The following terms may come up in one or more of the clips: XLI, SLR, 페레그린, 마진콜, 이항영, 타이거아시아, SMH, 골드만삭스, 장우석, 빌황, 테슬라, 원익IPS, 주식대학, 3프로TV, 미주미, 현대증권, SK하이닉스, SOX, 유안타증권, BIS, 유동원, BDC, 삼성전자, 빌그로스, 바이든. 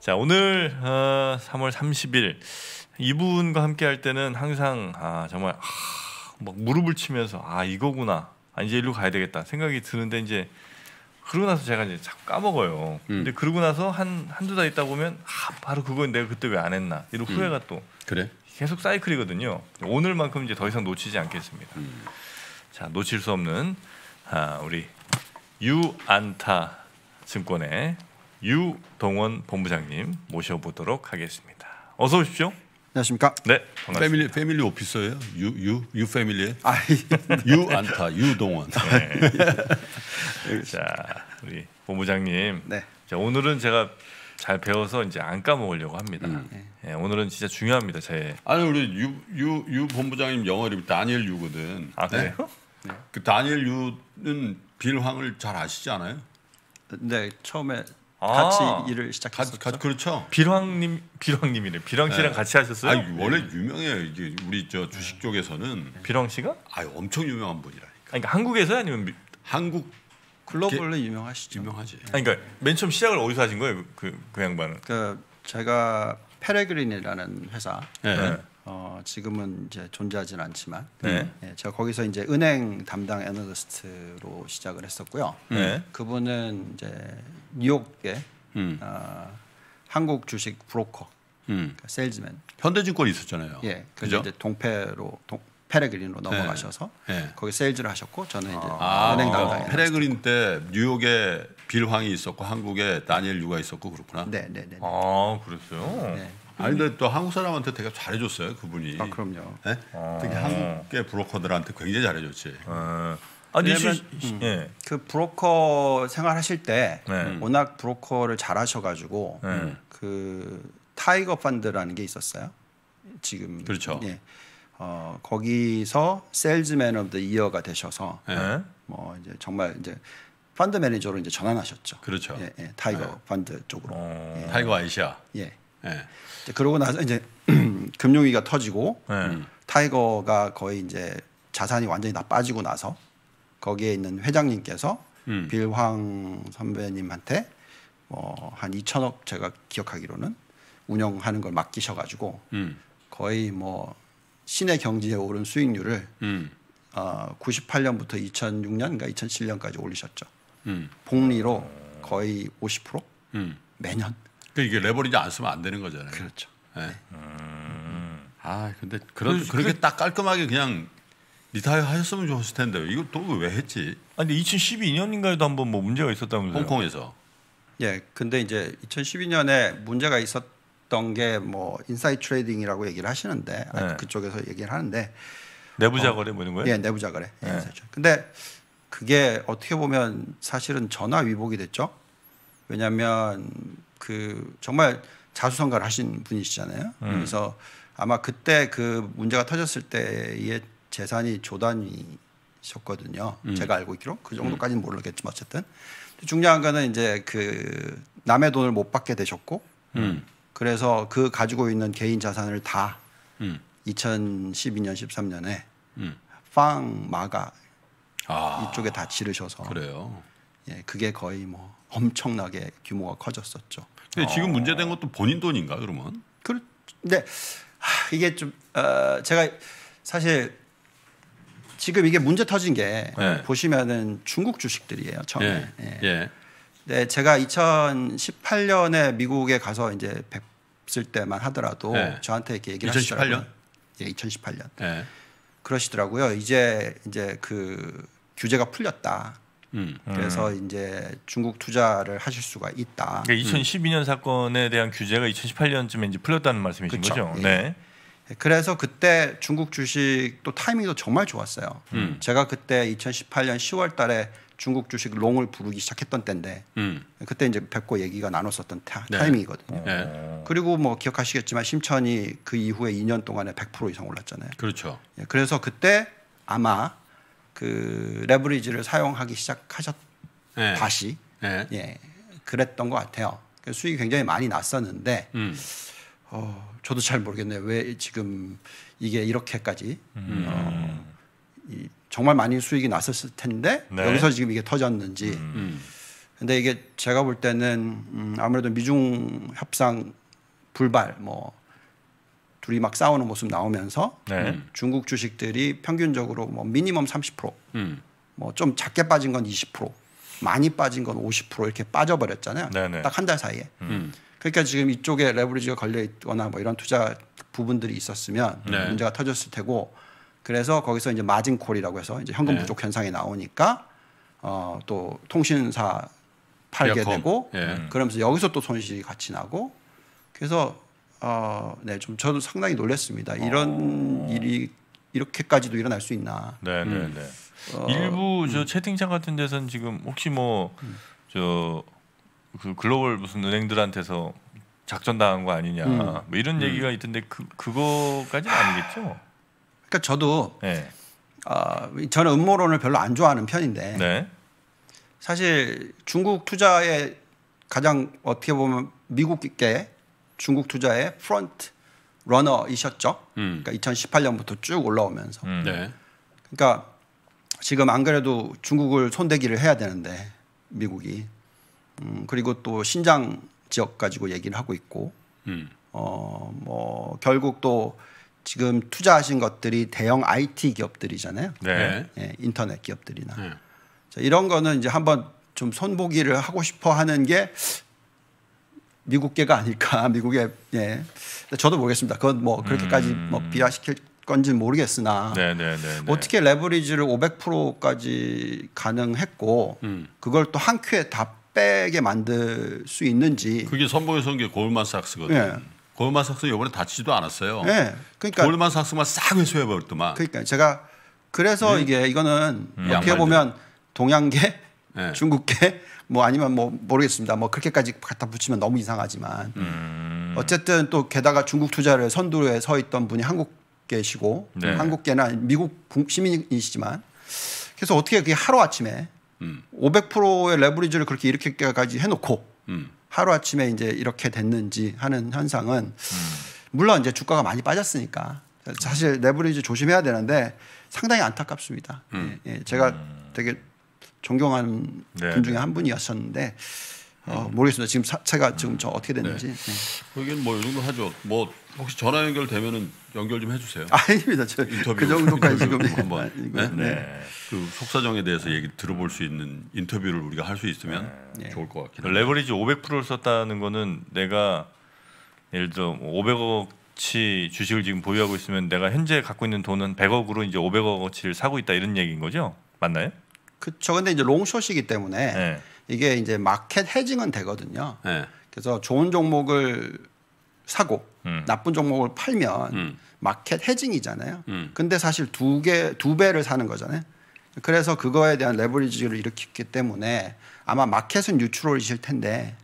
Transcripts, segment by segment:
자, 오늘 3월 30일 이분과 함께 할 때는 항상 정말 막 무릎을 치면서 이거구나, 이제 일로 가야 되겠다 생각이 드는데, 이제 그러고 나서 제가 이제 자꾸 까먹어요. 근데 그러고 나서 한두 달 있다 보면 바로 그건 내가 그때 왜 안 했나 이런 후회가 또 그래? 계속 사이클이거든요. 오늘만큼 이제 더 이상 놓치지 않겠습니다. 자, 놓칠 수 없는 우리 유안타 증권의 유동원 본부장님 모셔보도록 하겠습니다. 어서 오십시오. 안녕하십니까? 네, 반갑습니다. 패밀리 오피서예요. 유 패밀리에 유안타 유동원. 네. 자, 우리 본부장님. 네. 자, 오늘은 제가 잘 배워서 이제 안 까먹으려고 합니다. 네, 오늘은 진짜 중요합니다. 제 우리 유 본부장님 영어 이름이 다니엘 유거든. 그래요? 네. 그 다니엘 유는 빌황을 잘 아시지 않아요? 네, 처음에 같이 일을 시작했었죠. 그렇죠. 빌황님이래. 빌황 씨랑 네. 같이 하셨어요? 원래 유명해요. 이게 우리 저 주식 쪽에서는 빌황 씨가 엄청 유명한 분이라니까. 그러니까 한국에서 아니면 한국 글로벌로 유명하시죠. 유명하지. 그러니까 맨 처음 시작을 어디서 하신 거예요? 그 양반은. 제가 페레그린이라는 회사. 네. 지금은 이제 존재하진 않지만 네. 예, 제가 거기서 이제 은행 담당 애널리스트로 시작을 했었고요. 네. 그분은 이제 뉴욕의 한국 주식 브로커, 그러니까 세일즈맨. 현대증권 있었잖아요. 예, 그래서 이제 페레그린으로 넘어가셔서 네. 거기 세일즈를 하셨고, 저는 이제 은행 담당. 페레그린 때 뉴욕에 빌황이 있었고 한국에 다니엘 유가 있었고 그렇구나. 네, 네, 네. 그랬어요. 네. 근데 또 한국 사람한테 되게 잘해줬어요 그분이. 그럼요. 네? 특히 한국계 브로커들한테 굉장히 잘해줬지. 네. 그 브로커 생활하실 때 네. 워낙 브로커를 잘하셔가지고 네. 그 타이거 펀드라는 게 있었어요. 지금 그렇죠. 예. 거기서 세일즈맨 오브 더 이어가 되셔서 네. 뭐 이제 정말 이제 펀드 매니저로 이제 전환하셨죠. 그렇죠. 예, 예. 타이거 네. 펀드 쪽으로. 예. 타이거아시아. 예. 네. 이제 그러고 나서 이제 금융위기가 터지고 네. 타이거가 거의 이제 자산이 완전히 다 빠지고 나서 거기에 있는 회장님께서 빌황 선배님한테 한 2천억 제가 기억하기로는 운영하는 걸 맡기셔가지고 거의 뭐 신의 경지에 오른 수익률을 98년부터 2006년인가 2007년까지 올리셨죠. 복리로 거의 50% 매년. 이게 레버리지 안 쓰면 안 되는 거잖아요. 그렇죠. 네. 근데 그렇게 딱 깔끔하게 그냥 리타이어 하셨으면 좋았을 텐데 이거 또 왜 했지? 근데 2012년인가에도 한번 뭐 문제가 있었다면서요? 홍콩에서. 예. 근데 이제 2012년에 문제가 있었던 게 뭐 인사이드 트레이딩이라고 얘기를 하시는데 네. 그쪽에서 얘기를 하는데 내부자 거래 뭐 이런 거예요? 예, 내부자 거래. 네. 근데 그게 어떻게 보면 사실은 전화위복이 됐죠. 왜냐하면 그 정말 자수성가를 하신 분이시잖아요. 그래서 아마 그때 그 문제가 터졌을 때의 재산이 조단위셨거든요. 제가 알고 있기로 그 정도까지는 모르겠지만 어쨌든 중요한 거는 이제 그 남의 돈을 못 받게 되셨고 그래서 그 가지고 있는 개인 자산을 다 2012년 13년에 팡 마가 이쪽에 다 지르셔서 그래요. 예, 그게 거의 뭐 엄청나게 규모가 커졌었죠. 근데 지금 문제된 것도 본인 돈인가 그러면? 근데 이게 좀 제가 사실 지금 이게 문제 터진 게 네. 보시면은 중국 주식들이에요 처음에. 예. 예. 예. 근데 제가 2018년에 미국에 가서 이제 없을 때만 하더라도 네. 저한테 이렇게 얘기를 2018년? 하시더라고요. 예, 2018년. 네. 그러시더라고요. 이제 그 규제가 풀렸다. 그래서 이제 중국 투자를 하실 수가 있다. 그러니까 2012년 사건에 대한 규제가 2018년쯤에 이제 풀렸다는 말씀이신 그쵸? 거죠? 예. 네. 그래서 그때 중국 주식도 타이밍도 정말 좋았어요. 제가 그때 2018년 10월 달에 중국 주식 롱을 부르기 시작했던 때인데 그때 이제 뵙고 얘기가 나눴었던 네. 타이밍이거든요. 네. 그리고 뭐 기억하시겠지만 심천이 그 이후에 2년 동안에 100% 이상 올랐잖아요. 그렇죠. 그래서 그때 아마 그 레버리지를 사용하기 시작하셨 네. 다시 네. 예, 그랬던 것 같아요. 수익이 굉장히 많이 났었는데 저도 잘 모르겠네요. 왜 지금 이게 이렇게까지 정말 많이 수익이 났었을 텐데 네. 여기서 지금 이게 터졌는지. 근데 이게 제가 볼 때는 아무래도 미중 협상 불발 뭐 둘이 막 싸우는 모습 나오면서 네. 중국 주식들이 평균적으로 뭐 미니멈 30% 뭐 좀 작게 빠진 건 20% 많이 빠진 건 50% 이렇게 빠져버렸잖아요. 네. 딱 한 달 사이에. 그러니까 지금 이쪽에 레버리지가 걸려 있거나 뭐 이런 투자 부분들이 있었으면 네. 문제가 터졌을 테고 그래서 거기서 이제 마진콜이라고 해서 이제 현금 네. 부족 현상이 나오니까 또 통신사 팔게 비어컴. 되고 네. 그러면서 여기서 또 손실이 같이 나고 그래서 네 좀 저도 상당히 놀랐습니다. 이런 일이 이렇게까지도 일어날 수 있나? 네네네. 일부 저 채팅창 같은 데서는 지금 혹시 뭐 저 그 글로벌 무슨 은행들한테서 작전당한 거 아니냐 뭐 이런 얘기가 있던데 그거까지는 아니겠죠? 그러니까 저도 네. 저는 음모론을 별로 안 좋아하는 편인데 네. 사실 중국 투자에 가장 어떻게 보면 미국계 중국 투자의 프론트 러너이셨죠. 그러니까 2018년부터 쭉 올라오면서 네. 그러니까 지금 안 그래도 중국을 손대기를 해야 되는데 미국이 그리고 또 신장 지역 가지고 얘기를 하고 있고 뭐 결국 또 지금 투자하신 것들이 대형 IT 기업들이잖아요. 네. 네, 인터넷 기업들이나 네. 자, 이런 거는 이제 한번 좀 손보기를 하고 싶어 하는 게 미국계가 아닐까. 미국의 예, 저도 모르겠습니다. 그건 뭐 그렇게까지 뭐 비하시킬 건지 모르겠으나 네, 네, 네, 네. 어떻게 레버리지를 500%까지 가능했고 그걸 또 한 큐에 다 빼게 만들 수 있는지. 그게 선보여서 온 게 골드만삭스거든요. 네. 골드만삭스 이번에 다치지도 않았어요. 네, 그러니까 골드만삭스만 싹 회수해 버렸더만. 그러니까 제가 그래서 네. 이거는 어떻게 보면 동양계, 네. 중국계, 뭐 아니면 뭐 모르겠습니다. 뭐 그렇게까지 갖다 붙이면 너무 이상하지만 어쨌든 또 게다가 중국 투자를 선두에 서 있던 분이 한국계시고 네. 한국계나 미국 시민이시지만 그래서 어떻게 그게 하루 아침에 500%의 레버리지를 그렇게 이렇게까지 해놓고. 하루아침에 이제 이렇게 됐는지 하는 현상은 물론 이제 주가가 많이 빠졌으니까 사실 레버리지 조심해야 되는데 상당히 안타깝습니다. 예, 제가 되게 존경하는 네. 분 중에 한 분이었었는데 모르겠습니다. 지금 사채가 지금 저 어떻게 됐는지. 네. 이건 뭐 이 정도 하죠. 뭐 혹시 전화 연결되면은 연결 좀 해주세요. 아닙니다. 저 인터뷰 그 정도까지 지금 한번 네? 네. 그 속사정에 대해서 얘기 들어볼 수 있는 인터뷰를 우리가 할 수 있으면 네. 좋을 것 같긴 해요. 레버리지 500%를 썼다는 거는 내가 예를 들어 500억치 주식을 지금 보유하고 있으면 내가 현재 갖고 있는 돈은 100억으로 이제 500억어치를 사고 있다 이런 얘기인 거죠? 맞나요? 그렇죠. 근데 이제 롱숏이기 때문에 네. 이게 이제 마켓 헤징은 되거든요. 네. 그래서 좋은 종목을 사고 나쁜 종목을 팔면 마켓 헤징이잖아요. 근데 사실 두 배를 사는 거잖아요. 그래서 그거에 대한 레버리지를 일으켰기 때문에 아마 마켓은 뉴트럴이실 텐데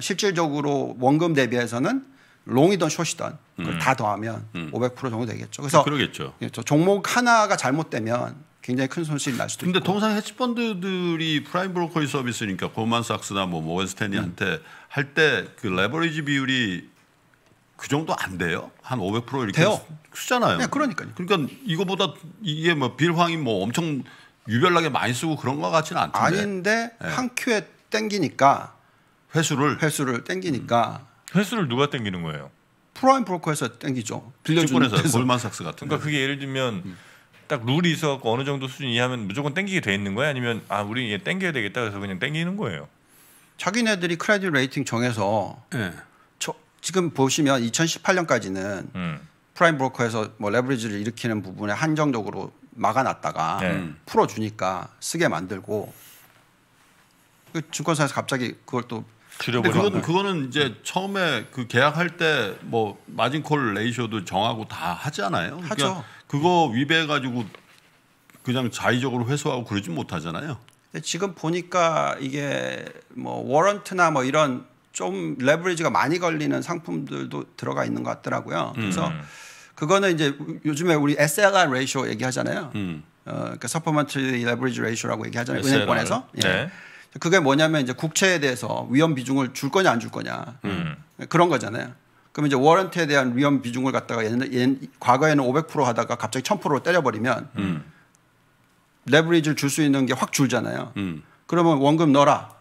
실질적으로 원금 대비해서는 롱이든 숏이든 그걸 다 더하면 500% 정도 되겠죠. 그래서 그러겠죠. 종목 하나가 잘못되면 굉장히 큰 손실이 날 수도 있고. 근데 통상 헤지펀드들이 프라임 브로커의 서비스니까 골드만삭스나 뭐 모건스탠리한테 할 때 그 레버리지 비율이 그 정도 안 돼요? 한 500% 이렇게 돼요. 쓰잖아요. 네, 그러니까요. 그러니까 이거보다 이게 뭐 빌황이 뭐 엄청 유별나게 많이 쓰고 그런 것 같지는 않던데. 아닌데 네. 한 큐에 땡기니까 회수를 땡기니까 회수를 누가 땡기는 거예요? 프라임 브로커에서 땡기죠. 빌려주는 데서. 골드만삭스 같은. 그러니까 그게 예를 들면. 딱 룰이 있어갖고 어느 정도 수준 이하면 무조건 땡기게 돼 있는 거야? 아니면 아 우리 얘 땡겨야 되겠다 그래서 그냥 땡기는 거예요? 자기네들이 크레딧 레이팅 정해서 네. 지금 보시면 2018년까지는 프라임 브로커에서 뭐 레버리지를 일으키는 부분에 한정적으로 막아놨다가 풀어주니까 쓰게 만들고 증권사에서 갑자기 그걸 또 줄여버리는. 그거는 이제 처음에 그 계약할 때 뭐 마진콜 레이쇼도 정하고 다 하잖아요. 하죠. 그러니까 그거 위배해가지고 그냥 자의적으로 회수하고 그러지 못하잖아요. 지금 보니까 이게 뭐 워런트나 뭐 이런 좀 레버리지가 많이 걸리는 상품들도 들어가 있는 것 같더라고요. 그래서 그거는 이제 요즘에 우리 SLI 레이쇼 얘기하잖아요. 그러니까 서포먼트리 레버리지 레이쇼라고 얘기하잖아요. SLR. 은행권에서. 네. 예. 그게 뭐냐면 이제 국채에 대해서 위험 비중을 줄 거냐 안 줄 거냐 그런 거잖아요. 그럼 이제 워런트에 대한 위험 비중을 갖다가 과거에는 500% 하다가 갑자기 1000%로 때려버리면 레버리지를 줄 수 있는 게 확 줄잖아요. 그러면 원금 넣어라.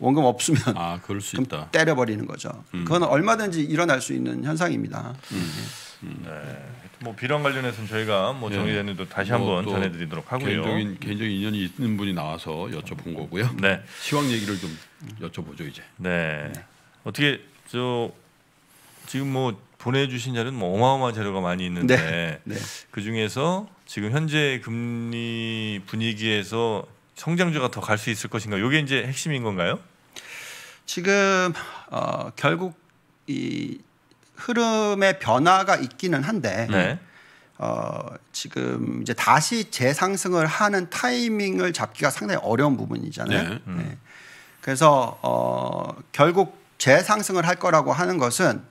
원금 없으면 아, 그럴 수 있다. 때려버리는 거죠. 그건 얼마든지 일어날 수 있는 현상입니다. 네, 뭐 빌황 관련해서는 저희가 뭐 정리된 일도 다시 한번 전해드리도록 하고요. 개인적인 인연이 있는 분이 나와서 여쭤본 거고요. 네, 시황 얘기를 좀 여쭤보죠 이제. 네, 네. 어떻게 저 지금 뭐 보내주신 자료는 뭐 어마어마한 자료가 많이 있는데 네. 네. 그 중에서 지금 현재 금리 분위기에서 성장주가 더 갈 수 있을 것인가? 이게 이제 핵심인 건가요? 지금 결국 이 흐름의 변화가 있기는 한데 네. 지금 이제 다시 재상승을 하는 타이밍을 잡기가 상당히 어려운 부분이잖아요. 네. 네. 그래서 결국 재상승을 할 거라고 하는 것은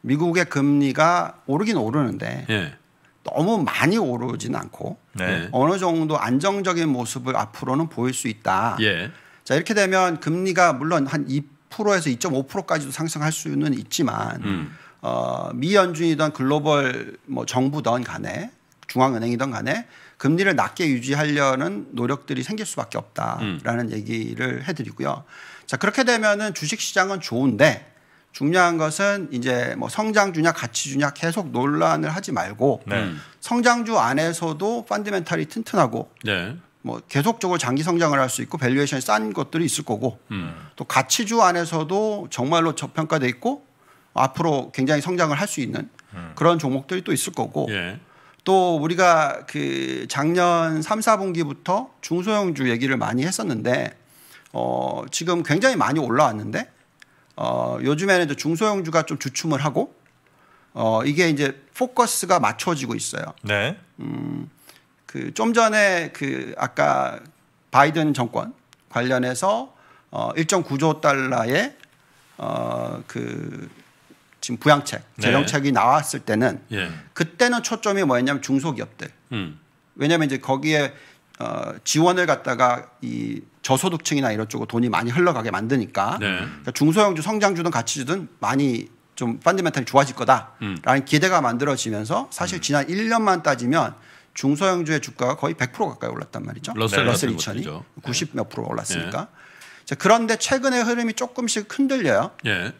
미국의 금리가 오르긴 오르는데 네. 너무 많이 오르진 않고 네. 어느 정도 안정적인 모습을 앞으로는 보일 수 있다. 예. 자 이렇게 되면 금리가 물론 한 2%에서 2.5%까지도 상승할 수는 있지만 미 연준이든 글로벌 뭐 정부든 간에 중앙은행이든 간에 금리를 낮게 유지하려는 노력들이 생길 수밖에 없다라는 얘기를 해드리고요. 자 그렇게 되면은 주식시장은 좋은데 중요한 것은 이제 뭐 성장주냐 가치주냐 계속 논란을 하지 말고 네. 성장주 안에서도 펀더멘탈이 튼튼하고 네. 뭐 계속적으로 장기 성장을 할 수 있고 밸류에이션이 싼 것들이 있을 거고 또 가치주 안에서도 정말로 저평가돼 있고 앞으로 굉장히 성장을 할 수 있는 그런 종목들이 또 있을 거고 예. 또 우리가 그 작년 3, 4분기부터 중소형주 얘기를 많이 했었는데 지금 굉장히 많이 올라왔는데 요즘에는 이제 중소형주가 좀 주춤을 하고 이게 이제 포커스가 맞춰지고 있어요. 네. 그 좀 전에 그 아까 바이든 정권 관련해서 1.9조 달러의 그 지금 부양책 네. 재정책이 나왔을 때는 예. 그때는 초점이 뭐였냐면 중소기업들. 왜냐하면 이제 거기에 지원을 갖다가 이 저소득층이나 이런 쪽으로 돈이 많이 흘러가게 만드니까 네. 그러니까 중소형주 성장주든 가치주든 많이 좀 펀더멘탈이 좋아질 거다라는 기대가 만들어지면서 사실 지난 1년만 따지면 중소형주의 주가가 거의 100% 가까이 올랐단 말이죠. 러셀 2000이 90 몇 프로 올랐으니까. 네. 자, 그런데 최근의 흐름이 조금씩 흔들려요. 예.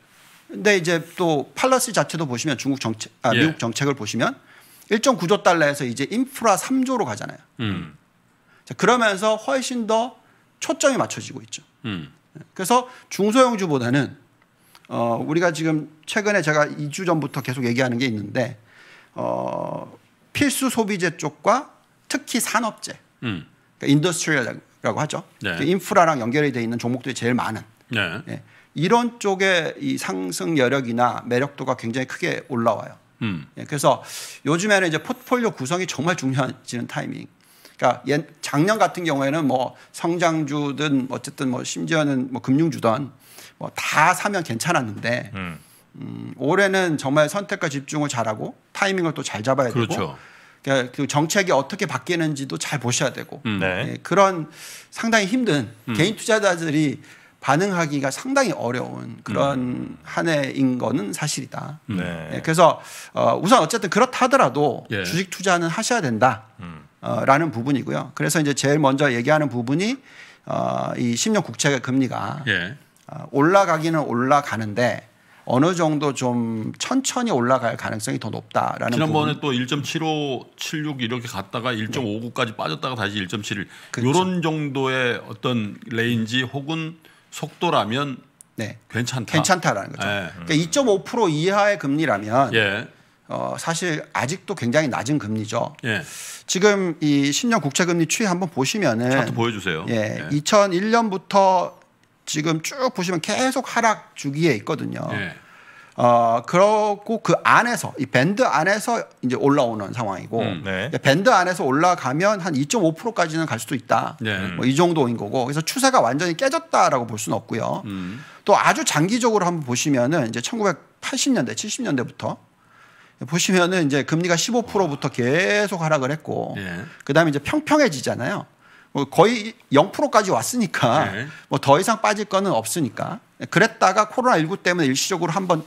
근데 이제 또 팔러시 자체도 보시면 예. 미국 정책을 보시면 1.9조 달러에서 이제 인프라 3조로 가잖아요. 자, 그러면서 훨씬 더 초점이 맞춰지고 있죠. 그래서 중소형주보다는 우리가 지금 최근에 제가 2주 전부터 계속 얘기하는 게 있는데 필수 소비재 쪽과 특히 산업재 그러니까 인더스트리얼이라고 하죠. 네. 그 인프라랑 연결이 돼 있는 종목들이 제일 많은 네. 네. 이런 쪽의 이 상승 여력이나 매력도가 굉장히 크게 올라와요. 네. 그래서 요즘에는 이제 포트폴리오 구성이 정말 중요해지는 타이밍. 그러니까 작년 같은 경우에는 뭐 성장주든 어쨌든 뭐 심지어는 뭐 금융주든 뭐 다 사면 괜찮았는데 올해는 정말 선택과 집중을 잘하고 타이밍을 또 잘 잡아야 그렇죠. 되고 그러니까 그 정책이 어떻게 바뀌는지도 잘 보셔야 되고 네. 그런 상당히 힘든 개인 투자자들이 반응하기가 상당히 어려운 그런 한 해인 거는 사실이다. 네. 그래서 우선 어쨌든 그렇다 하더라도 예. 주식 투자는 하셔야 된다. 라는 부분이고요. 그래서 이제 제일 먼저 얘기하는 부분이 이 10년 국채 금리가 예. 올라가기는 올라가는데 어느 정도 좀 천천히 올라갈 가능성이 더 높다라는 지난번에 부분. 또 1.75, 76 이렇게 갔다가 1.59까지 네. 빠졌다가 다시 1.71 이런 그렇죠. 정도의 어떤 레인지 혹은 속도라면 네. 괜찮다라는 거죠. 네. 그러니까 2.5% 이하의 금리라면 예. 사실 아직도 굉장히 낮은 금리죠. 예. 지금 이 10년 국채금리 추이 한번 보시면은 차트 보여주세요. 예, 예. 2001년부터 지금 쭉 보시면 계속 하락 주기에 있거든요. 예. 그러고 그 안에서 이 밴드 안에서 이제 올라오는 상황이고 네. 밴드 안에서 올라가면 한 2.5%까지는 갈 수도 있다. 네. 뭐 이 정도인 거고 그래서 추세가 완전히 깨졌다라고 볼 수는 없고요. 또 아주 장기적으로 한번 보시면은 이제 1980년대, 70년대부터 보시면은 이제 금리가 15%부터 계속 하락을 했고 네. 그다음에 이제 평평해지잖아요. 뭐 거의 0%까지 왔으니까 네. 뭐 더 이상 빠질 거는 없으니까 그랬다가 코로나19 때문에 일시적으로 한번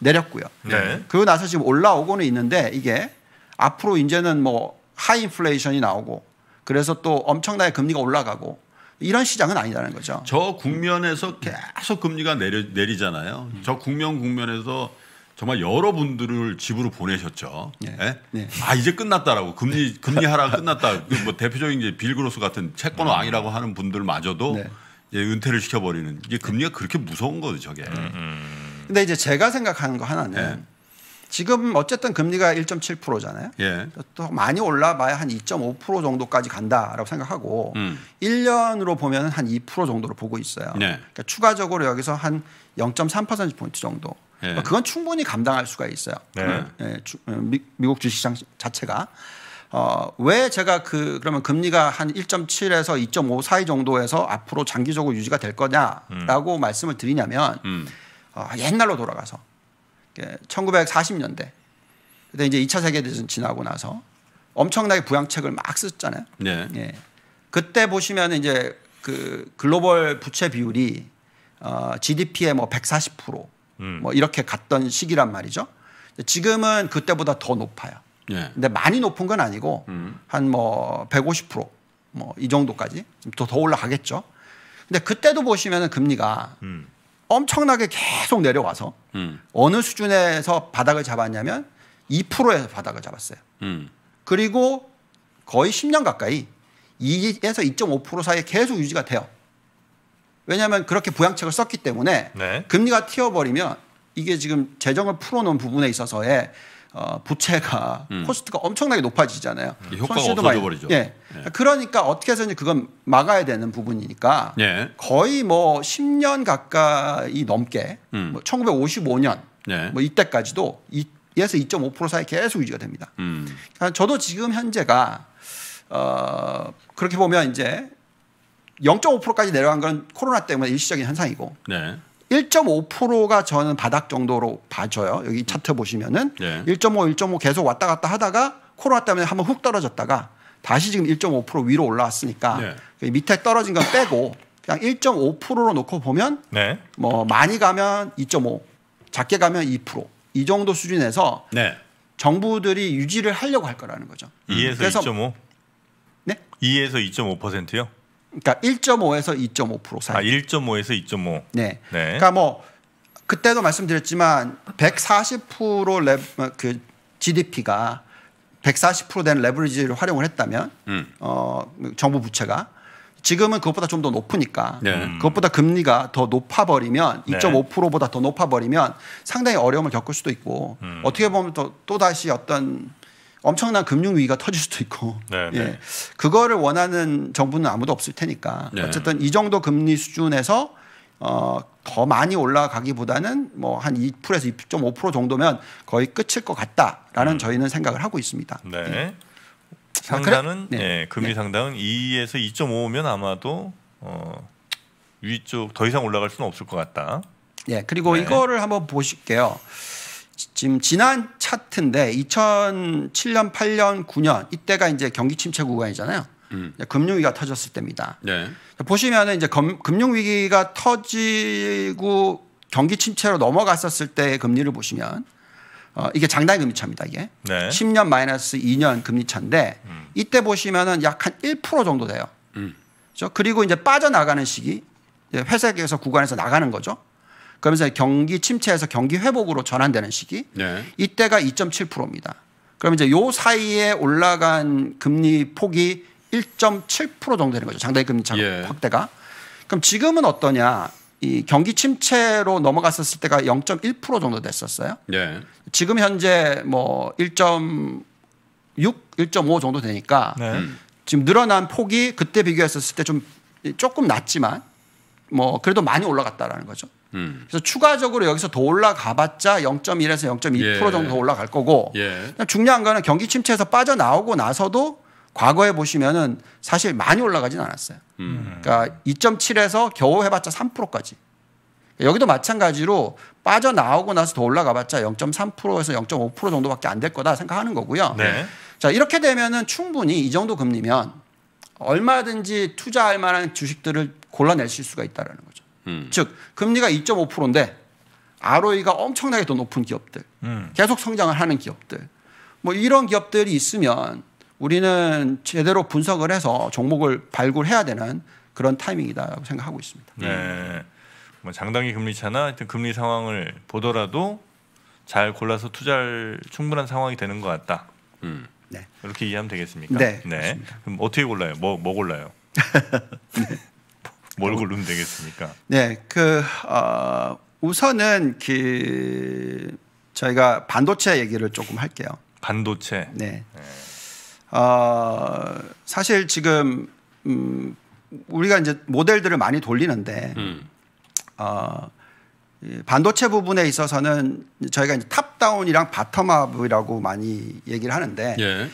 내렸고요. 네. 그리고 나서 지금 올라오고는 있는데 이게 앞으로 이제는 뭐 하이 인플레이션이 나오고 그래서 또 엄청나게 금리가 올라가고 이런 시장은 아니라는 거죠. 저 국면에서 계속 금리가 내리잖아요. 저 국면에서 정말 여러분들을 집으로 보내셨죠. 네. 네? 네. 아 이제 끝났다라고 금리 하락 끝났다. 뭐 대표적인 이제 빌그로스 같은 채권 왕이라고 하는 분들마저도 네. 이제 은퇴를 시켜버리는 이게 금리가 그렇게 무서운 거죠, 저게. 근데 이제 제가 생각하는 거 하나는 네. 지금 어쨌든 금리가 1.7%잖아요. 예. 또 많이 올라봐야 한 2.5% 정도까지 간다라고 생각하고 1년으로 보면 한 2% 정도로 보고 있어요. 네. 그러니까 추가적으로 여기서 한 0.3%포인트 정도. 예. 그건 충분히 감당할 수가 있어요. 네. 예. 미국 주식시장 자체가. 왜 제가 그러면 금리가 한 1.7에서 2.5 사이 정도에서 앞으로 장기적으로 유지가 될 거냐라고 말씀을 드리냐면 옛날로 돌아가서 1940년대 그때 이제 2차 세계대전 지나고 나서 엄청나게 부양책을 막 썼잖아요. 네. 예. 그때 보시면 이제 그 글로벌 부채 비율이 GDP의 뭐 140% 뭐 이렇게 갔던 시기란 말이죠. 지금은 그때보다 더 높아요. 예. 근데 많이 높은 건 아니고 한 뭐 150% 뭐 이 정도까지 더 올라가겠죠. 근데 그때도 보시면은 금리가 엄청나게 계속 내려와서 어느 수준에서 바닥을 잡았냐면 2%에서 바닥을 잡았어요. 그리고 거의 10년 가까이 2에서 2.5% 사이에 계속 유지가 돼요. 왜냐하면 그렇게 부양책을 썼기 때문에 네. 금리가 튀어버리면 이게 지금 재정을 풀어놓은 부분에 있어서의 부채가 코스트가 엄청나게 높아지잖아요. 효과가 없어져 버리죠. 예. 예. 그러니까 어떻게 해서든지 그건 막아야 되는 부분이니까 예. 거의 뭐 10년 가까이 넘게 뭐 1955년 예. 뭐 이때까지도 2에서 2.5% 사이 계속 유지가 됩니다. 그러니까 저도 지금 현재가 그렇게 보면 이제 0.5%까지 내려간 건 코로나 때문에 일시적인 현상이고 네. 1.5%가 저는 바닥 정도로 봐줘요. 여기 차트 보시면은 네. 1.5 계속 왔다 갔다 하다가 코로나 때문에 한번 훅 떨어졌다가 다시 지금 1.5% 위로 올라왔으니까 네. 밑에 떨어진 건 빼고 그냥 1.5%로 놓고 보면 네. 뭐 많이 가면 2.5, 작게 가면 2% 이 정도 수준에서 네. 정부들이 유지를 하려고 할 거라는 거죠. 2에서 2.5? 네? 2에서 2.5%요? 그러니까 1.5에서 2.5% 사이. 아, 1.5에서 2.5. 네. 네. 그러니까 뭐 그때도 말씀드렸지만 140% 그 GDP가 140% 된 레버리지를 활용을 했다면 정부 부채가 지금은 그것보다 좀 더 높으니까 네. 그것보다 금리가 더 높아 버리면 네. 2.5%보다 더 높아 버리면 상당히 어려움을 겪을 수도 있고 어떻게 보면 또 다시 어떤 엄청난 금융 위기가 터질 수도 있고 예. 그거를 원하는 정부는 아무도 없을 테니까 네. 어쨌든 이 정도 금리 수준에서 더 많이 올라가기보다는 뭐 한 2%에서 2.5% 정도면 거의 끝일 것 같다라는 저희는 생각을 하고 있습니다. 네. 예. 상단은 네. 예, 금리 네. 상단은 2에서 2.5면 아마도 위쪽 더 이상 올라갈 수는 없을 것 같다. 예. 그리고 네. 이거를 한번 보실게요. 지금 지난 차트인데 2007년, 8년, 9년 이때가 이제 경기 침체 구간이잖아요. 금융위기가 터졌을 때입니다. 네. 보시면은 이제 금융위기가 터지고 경기 침체로 넘어갔었을 때의 금리를 보시면 이게 장단기 금리 차입니다. 이게 네. 10년 마이너스 2년 금리 차인데 이때 보시면은 약 한 1% 정도 돼요. 그렇죠? 그리고 이제 빠져나가는 시기 회색에서 구간에서 나가는 거죠. 그러면서 경기 침체에서 경기 회복으로 전환되는 시기 네. 이때가 2.7%입니다. 그럼 이제 요 사이에 올라간 금리 폭이 1.7% 정도 되는 거죠. 장단기 금리 차 예. 확대가. 그럼 지금은 어떠냐? 이 경기 침체로 넘어갔었을 때가 0.1% 정도 됐었어요. 네. 지금 현재 뭐 1.6, 1.5 정도 되니까 네. 지금 늘어난 폭이 그때 비교했었을 때 좀 조금 낮지만 뭐 그래도 많이 올라갔다라는 거죠. 그래서 추가적으로 여기서 더 올라가봤자 0.1에서 0.2% 예. 정도 더 올라갈 거고 예. 중요한 거는 경기 침체에서 빠져나오고 나서도 과거에 보시면은 사실 많이 올라가진 않았어요. 그러니까 2.7에서 겨우 해봤자 3%까지. 여기도 마찬가지로 빠져나오고 나서 더 올라가봤자 0.3%에서 0.5% 정도밖에 안 될 거다 생각하는 거고요. 네. 자, 이렇게 되면은 충분히 이 정도 금리면 얼마든지 투자할 만한 주식들을 골라내실 수가 있다는 거죠. 즉 금리가 2.5%인데 ROE가 엄청나게 더 높은 기업들, 계속 성장을 하는 기업들, 뭐 이런 기업들이 있으면 우리는 제대로 분석을 해서 종목을 발굴해야 되는 그런 타이밍이다라고 생각하고 있습니다. 네, 뭐 장단기 금리 차나 하여튼 금리 상황을 보더라도 잘 골라서 투자할 충분한 상황이 되는 것 같다. 네. 이렇게 이해하면 되겠습니까? 네. 네. 그럼 어떻게 골라요? 뭐 골라요? 네. 뭘 고르면 되겠습니까? 네, 우선은 저희가 반도체 얘기를 조금 할게요. 반도체. 네. 네. 사실 지금 우리가 이제 모델들을 많이 돌리는데 반도체 부분에 있어서는 저희가 이제 탑다운이랑 바텀업이라고 많이 얘기를 하는데 예.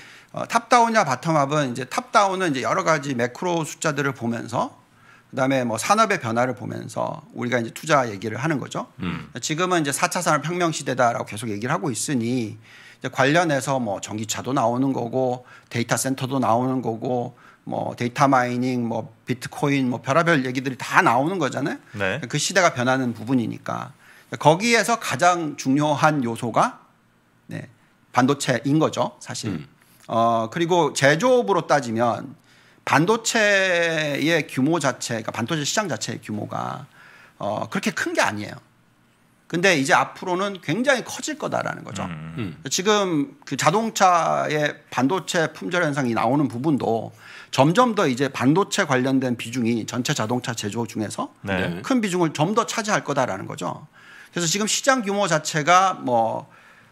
탑다운이나 바텀업은 이제 탑다운은 이제 여러 가지 매크로 숫자들을 보면서 그다음에 뭐 산업의 변화를 보면서 우리가 이제 투자 얘기를 하는 거죠. 지금은 이제 4차 산업혁명 시대다라고 계속 얘기를 하고 있으니 관련해서 뭐 전기차도 나오는 거고 데이터 센터도 나오는 거고 뭐 데이터 마이닝 뭐 비트코인 뭐 별의별 얘기들이 다 나오는 거잖아요. 네. 그 시대가 변하는 부분이니까 거기에서 가장 중요한 요소가 네, 반도체인 거죠 사실. 그리고 제조업으로 따지면 반도체의 규모 자체, 그러니까 반도체 시장 자체의 규모가 그렇게 큰 게 아니에요. 근데 이제 앞으로는 굉장히 커질 거다라는 거죠. 지금 그 자동차의 반도체 품절 현상이 나오는 부분도 점점 더 이제 반도체 관련된 비중이 전체 자동차 제조 중에서 네. 큰 비중을 좀 더 차지할 거다라는 거죠. 그래서 지금 시장 규모 자체가 뭐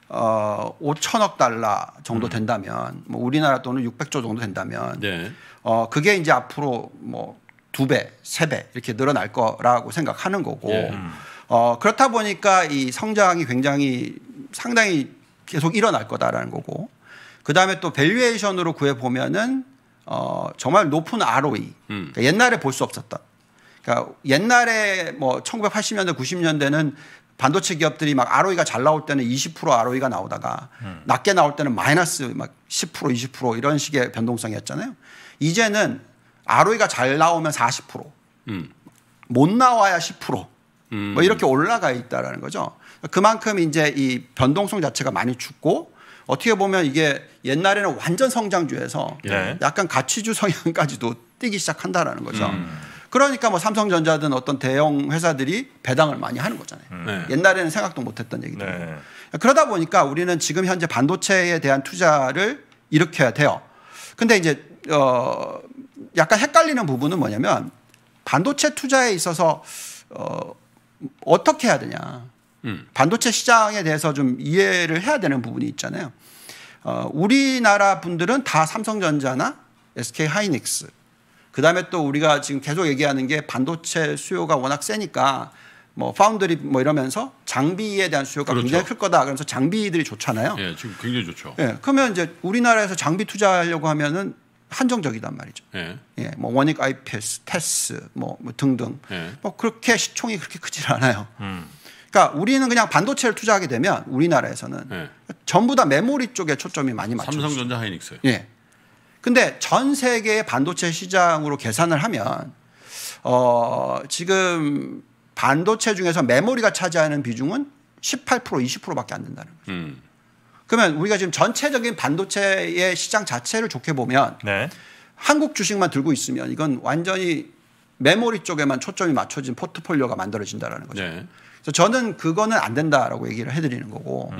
5천억 달러 정도 된다면 뭐 우리나라 돈은 600조 정도 된다면 네. 그게 이제 앞으로 뭐 2배, 3배 이렇게 늘어날 거라고 생각하는 거고 예. 그렇다 보니까 이 성장이 굉장히 상당히 계속 일어날 거다라는 거고 그다음에 또 밸류에이션으로 구해보면은 정말 높은 ROE 그러니까 옛날에 볼 수 없었던 그러니까 옛날에 뭐 1980년대 90년대는 반도체 기업들이 막 ROE가 잘 나올 때는 20% ROE가 나오다가 낮게 나올 때는 마이너스 막 10% 20% 이런 식의 변동성이었잖아요. 이제는 ROE가 잘 나오면 40% 못 나와야 10% 뭐 이렇게 올라가 있다라는 거죠. 그만큼 이제 이 변동성 자체가 많이 죽고 어떻게 보면 이게 옛날에는 완전 성장주에서 네. 약간 가치주 성향까지도 뛰기 시작한다라는 거죠. 그러니까 뭐 삼성전자든 어떤 대형 회사들이 배당을 많이 하는 거잖아요. 네. 옛날에는 생각도 못했던 얘기들. 네. 그러다 보니까 우리는 지금 현재 반도체에 대한 투자를 일으켜야 돼요. 근데 이제 약간 헷갈리는 부분은 뭐냐면 반도체 투자에 있어서 어떻게 해야 되냐. 반도체 시장에 대해서 좀 이해를 해야 되는 부분이 있잖아요. 우리나라 분들은 다 삼성전자나 SK하이닉스 그다음에 또 우리가 지금 계속 얘기하는 게 반도체 수요가 워낙 세니까 뭐 파운드리 뭐 이러면서 장비에 대한 수요가 그렇죠. 굉장히 클 거다. 그래서 장비들이 좋잖아요. 예, 지금 굉장히 좋죠. 예, 그러면 이제 우리나라에서 장비 투자하려고 하면은 한정적이단 말이죠. 예, 예 뭐 원익 IPS, 테스 뭐 등등. 예. 뭐 그렇게 시총이 그렇게 크질 않아요. 그러니까 우리는 그냥 반도체를 투자하게 되면 우리나라에서는 예. 전부 다 메모리 쪽에 초점이 많이 맞춰. 삼성전자, 하이닉스. 예. 근데 전 세계의 반도체 시장으로 계산을 하면 지금 반도체 중에서 메모리가 차지하는 비중은 18% 20%밖에 안 된다는 거죠. 그러면 우리가 지금 전체적인 반도체의 시장 자체를 좋게 보면 네. 한국 주식만 들고 있으면 이건 완전히 메모리 쪽에만 초점이 맞춰진 포트폴리오가 만들어진다는 거죠. 네. 그래서 저는 그거는 안 된다라고 얘기를 해드리는 거고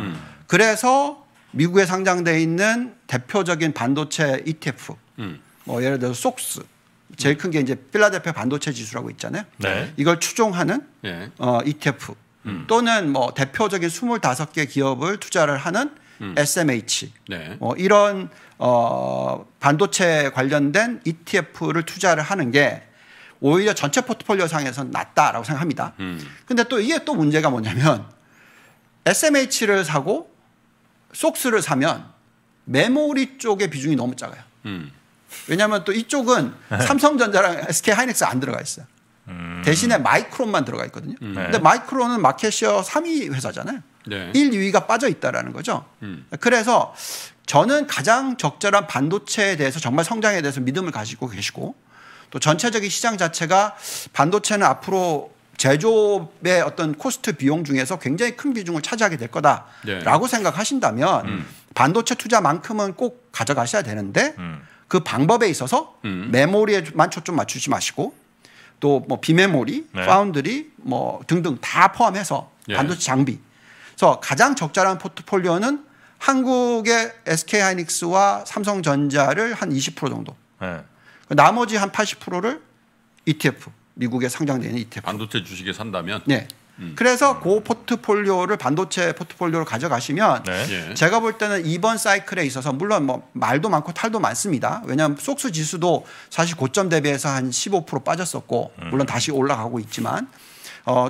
그래서 미국에 상장돼 있는 대표적인 반도체 ETF, 뭐 예를 들어서 SOX, 제일 큰 게 이제 필라델피아 반도체 지수라고 있잖아요. 네. 이걸 추종하는 네. ETF 또는 뭐 대표적인 25개 기업을 투자를 하는 SMH 네. 이런 반도체 관련된 ETF를 투자를 하는 게 오히려 전체 포트폴리오 상에서는 낫다라고 생각합니다. 근데 또 이게 또 문제가 뭐냐면 SMH를 사고 속스를 사면 메모리 쪽의 비중이 너무 작아요. 왜냐하면 또 이쪽은 삼성전자랑 SK하이닉스 안 들어가 있어요. 대신에 마이크론만 들어가 있거든요. 근데 마이크론은 마켓쉐어 3위 회사잖아요. 네. 1, 2위가 빠져 있다라는 거죠. 그래서 저는 가장 적절한 반도체에 대해서 정말 성장에 대해서 믿음을 가지고 계시고 또 전체적인 시장 자체가 반도체는 앞으로 제조업의 어떤 코스트 비용 중에서 굉장히 큰 비중을 차지하게 될 거다라고 네. 생각하신다면 반도체 투자만큼은 꼭 가져가셔야 되는데 그 방법에 있어서 메모리에만 초점 맞추지 마시고 또 뭐 비메모리, 네. 파운드리 뭐 등등 다 포함해서 예. 반도체 장비. 그래서 가장 적절한 포트폴리오는 한국의 SK하이닉스와 삼성전자를 한 20% 정도. 네. 나머지 한 80%를 ETF. 미국에 상장되는 ETF. 반도체 주식에 산다면? 네. 그래서 그 포트폴리오를 반도체 포트폴리오를 가져가시면 네. 제가 볼 때는 이번 사이클에 있어서 물론 뭐 말도 많고 탈도 많습니다. 왜냐하면 속스 지수도 사실 고점 대비해서 한 15% 빠졌었고 물론 다시 올라가고 있지만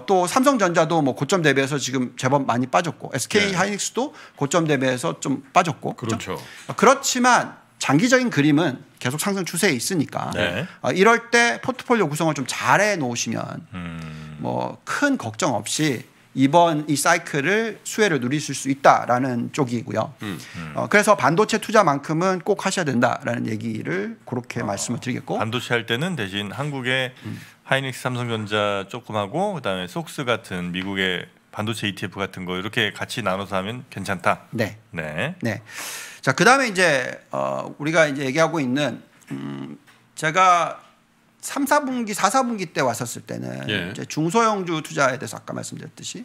또 삼성전자도 뭐 고점 대비해서 지금 제법 많이 빠졌고 SK하이닉스도 네. 고점 대비해서 좀 빠졌고 그렇죠. 그렇지만 장기적인 그림은 계속 상승 추세에 있으니까 네. 이럴 때 포트폴리오 구성을 좀 잘해 놓으시면 뭐 큰 걱정 없이 이번 이 사이클을 수혜를 누리실 수 있다라는 쪽이고요. 그래서 반도체 투자만큼은 꼭 하셔야 된다라는 얘기를 그렇게 말씀을 드리겠고 반도체 할 때는 대신 한국의 하이닉스 삼성전자 조금 하고 그다음에 속스 같은 미국의 반도체 ETF 같은 거 이렇게 같이 나눠서 하면 괜찮다. 네. 네. 네. 자, 그다음에 이제 우리가 이제 얘기하고 있는 제가 3, 4분기, 4, 4분기 때 왔었을 때는 예. 이제 중소형주 투자에 대해서 아까 말씀드렸듯이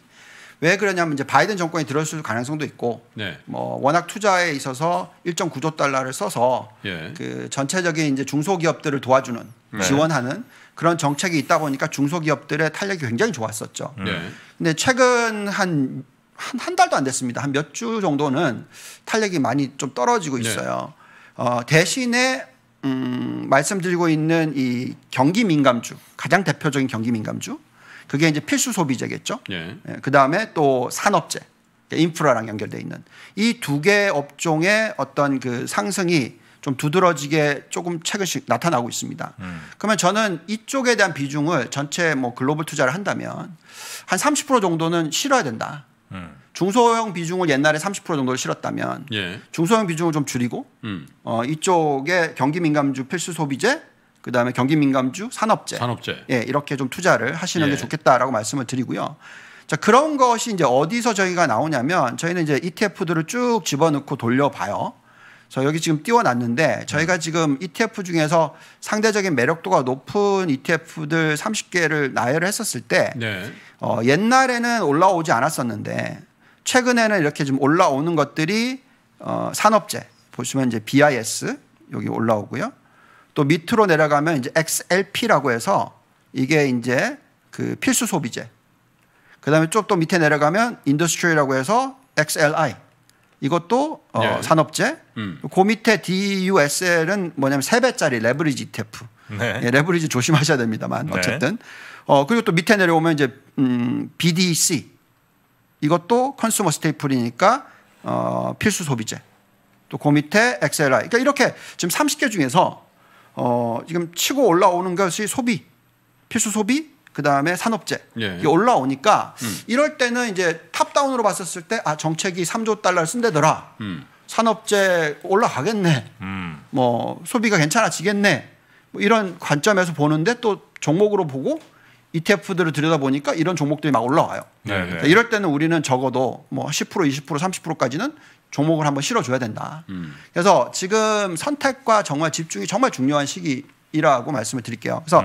왜 그러냐면 이제 바이든 정권이 들어올 가능성도 있고 네. 뭐 워낙 투자에 있어서 1.9조 달러를 써서 예. 그 전체적인 이제 중소기업들을 도와주는 네. 지원하는 그런 정책이 있다 보니까 중소기업들의 탄력이 굉장히 좋았었죠. 네. 근데 최근 한 달도 안 됐습니다. 한 몇 주 정도는 탄력이 많이 좀 떨어지고 있어요. 네. 대신에 말씀드리고 있는 이 경기 민감주 가장 대표적인 경기 민감주 그게 이제 필수 소비재겠죠. 네. 그 다음에 또 산업재 인프라랑 연결돼 있는 이 두 개 업종의 어떤 그 상승이 좀 두드러지게 조금 최근씩 나타나고 있습니다. 그러면 저는 이쪽에 대한 비중을 전체 뭐 글로벌 투자를 한다면 한 30% 정도는 실어야 된다. 중소형 비중을 옛날에 30% 정도를 실었다면 예. 중소형 비중을 좀 줄이고 이쪽에 경기 민감주 필수 소비재 그다음에 경기 민감주 산업재 예, 이렇게 좀 투자를 하시는 예. 게 좋겠다라고 말씀을 드리고요. 자, 그런 것이 이제 어디서 저희가 나오냐면 저희는 이제 ETF들을 쭉 집어넣고 돌려봐요. 저 여기 지금 띄워놨는데 저희가 지금 ETF 중에서 상대적인 매력도가 높은 ETF들 30개를 나열을 했었을 때 네. 옛날에는 올라오지 않았었는데 최근에는 이렇게 좀 올라오는 것들이 산업재 보시면 이제 BIS 여기 올라오고요. 또 밑으로 내려가면 이제 XLP라고 해서 이게 이제 그 필수 소비재. 그다음에 좀 또 밑에 내려가면 인더스트리라고 해서 XLI. 이것도 예. 산업재. 그 밑에 DUSL은 뭐냐면 3배짜리 레버리지 ETF. 네. 예, 레버리지 조심하셔야 됩니다만 네. 어쨌든. 그리고 또 밑에 내려오면 이제 BDC. 이것도 컨슈머 스테이플이니까 필수 소비재. 또 그 밑에 XLI. 그러니까 이렇게 지금 30개 중에서 지금 치고 올라오는 것이 소비, 필수 소비. 그다음에 산업재 예. 이게 올라오니까 이럴 때는 이제 탑다운으로 봤었을 때 아 정책이 3조 달러를 쓴다더라. 산업재 올라가겠네. 뭐 소비가 괜찮아지겠네. 뭐 이런 관점에서 보는데 또 종목으로 보고 ETF들을 들여다보니까 이런 종목들이 막 올라와요. 네. 이럴 때는 우리는 적어도 뭐 10%, 20%, 30%까지는 종목을 한번 실어줘야 된다. 그래서 지금 선택과 정말 집중이 정말 중요한 시기 이라고 말씀을 드릴게요. 그래서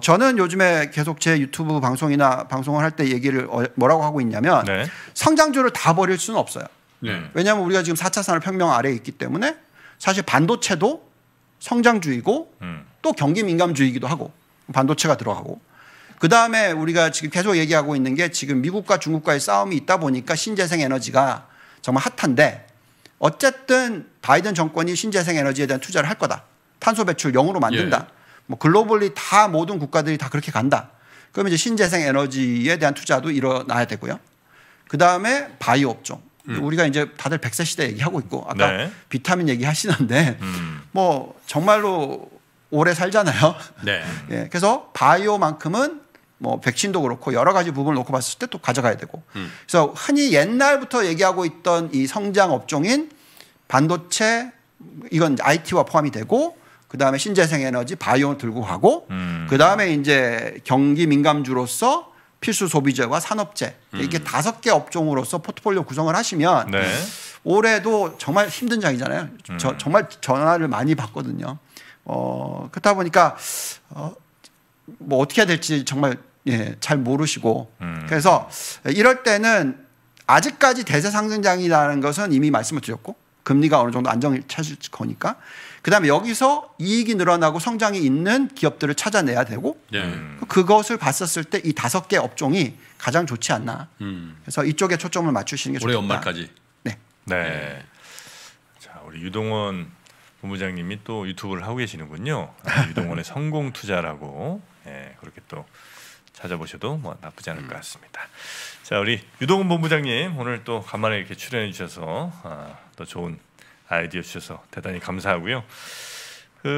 저는 요즘에 계속 제 유튜브 방송이나 방송을 할 때 얘기를 뭐라고 하고 있냐면 네. 성장주를 다 버릴 수는 없어요. 네. 왜냐하면 우리가 지금 4차 산업혁명 아래에 있기 때문에 사실 반도체도 성장주이고 또 경기 민감주의이기도 하고 반도체가 들어가고, 그다음에 우리가 지금 계속 얘기하고 있는 게 지금 미국과 중국과의 싸움이 있다 보니까 신재생 에너지가 정말 핫한데, 어쨌든 바이든 정권이 신재생 에너지에 대한 투자를 할 거다. 탄소 배출 0으로 만든다. 예. 뭐 글로벌리 다 모든 국가들이 다 그렇게 간다. 그러면 이제 신재생 에너지에 대한 투자도 일어나야 되고요. 그다음에 바이오 업종. 우리가 이제 다들 100세 시대 얘기하고 있고 아까 네. 비타민 얘기하시는데 뭐 정말로 오래 살잖아요. 네. 예, 그래서 바이오만큼은 뭐 백신도 그렇고 여러 가지 부분을 놓고 봤을 때 또 가져가야 되고. 그래서 흔히 옛날부터 얘기하고 있던 이 성장 업종인 반도체, 이건 IT와 포함이 되고, 그다음에 신재생에너지 바이오를 들고 가고, 그다음에 이제 경기 민감주로서 필수 소비재와 산업재, 이렇게 5개 업종으로서 포트폴리오 구성을 하시면 네. 올해도 정말 힘든 장이잖아요. 정말 전화를 많이 받거든요. 그렇다 보니까 뭐 어떻게 해야 될지 정말 예, 잘 모르시고 그래서 이럴 때는 아직까지 대세 상승장이라는 것은 이미 말씀을 드렸고, 금리가 어느 정도 안정을 찾을 거니까, 그다음에 여기서 이익이 늘어나고 성장이 있는 기업들을 찾아내야 되고 그것을 봤었을 때 이 5개 업종이 가장 좋지 않나. 그래서 이쪽에 초점을 맞추시는 게 좋겠다. 올해 연말까지. 네. 네. 자, 우리 유동원 본부장님이 또 유튜브를 하고 계시는군요. 유동원의 성공 투자라고 예, 그렇게 또 찾아보셔도 뭐 나쁘지 않을 것 같습니다. 자, 우리 유동원 본부장님 오늘 또 간만에 이렇게 출연해 주셔서 또 좋은 아이디어 주셔서 대단히 감사하고요.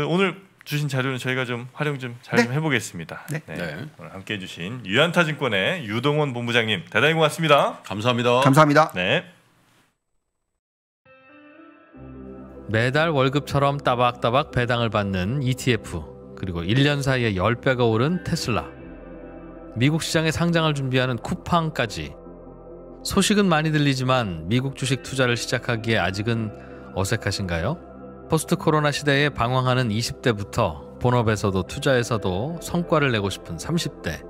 오늘 주신 자료는 저희가 좀 활용 좀 잘 좀 해보겠습니다. 네. 네. 네. 오늘 함께해 주신 유한타증권의 유동원 본부장님 대단히 고맙습니다. 감사합니다. 감사합니다. 네. 매달 월급처럼 따박따박 배당을 받는 ETF, 그리고 1년 사이에 10배가 오른 테슬라, 미국 시장에 상장을 준비하는 쿠팡까지 소식은 많이 들리지만 미국 주식 투자를 시작하기에 아직은 어색하신가요? 포스트 코로나 시대에 방황하는 20대부터 본업에서도 투자에서도 성과를 내고 싶은 30대,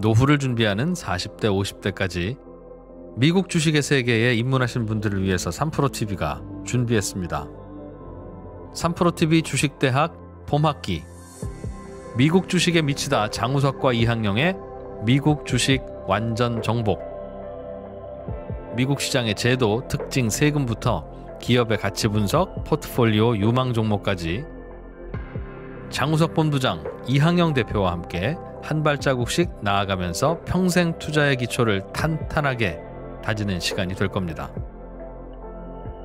노후를 준비하는 40대, 50대까지 미국 주식의 세계에 입문하신 분들을 위해서 3프로TV가 준비했습니다. 3프로TV 주식대학 봄학기, 미국 주식에 미치다 장우석과 이항영의 미국 주식 완전 정복. 미국 시장의 제도, 특징, 세금부터 기업의 가치 분석, 포트폴리오, 유망 종목까지 장우석 본부장, 이항영 대표와 함께 한 발자국씩 나아가면서 평생 투자의 기초를 탄탄하게 다지는 시간이 될 겁니다.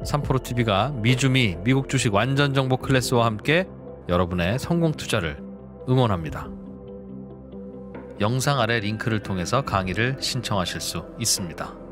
3프로TV가 미주미 미국 주식 완전 정보 클래스와 함께 여러분의 성공 투자를 응원합니다. 영상 아래 링크를 통해서 강의를 신청하실 수 있습니다.